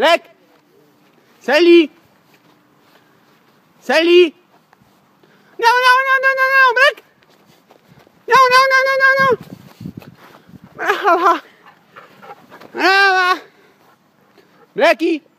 Black. Sally. Sally. No, no, no, no, no, no, Black. No, no, no, no, no, no. Brava. Brava. Blacky.